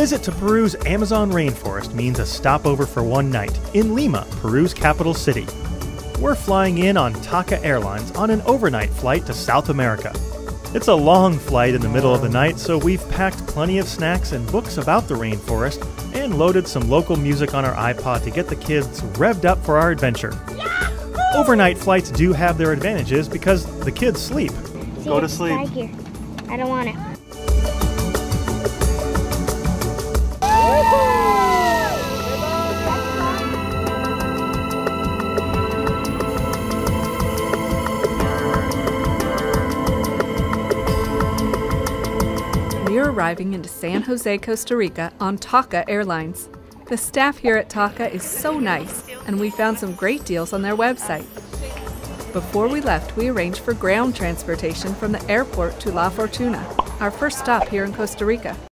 visit to Peru's Amazon rainforest means a stopover for one night in Lima, Peru's capital city. We're flying in on Taca Airlines on an overnight flight to South America. It's a long flight in the middle of the night, so we've packed plenty of snacks and books about the rainforest and loaded some local music on our iPod to get the kids revved up for our adventure. Yahoo! Overnight flights do have their advantages because the kids sleep. See, go to sleep. Right here. I don't want it. We're arriving into San Jose, Costa Rica on Taca Airlines. The staff here at Taca is so nice, and we found some great deals on their website. Before we left, we arranged for ground transportation from the airport to La Fortuna, our first stop here in Costa Rica.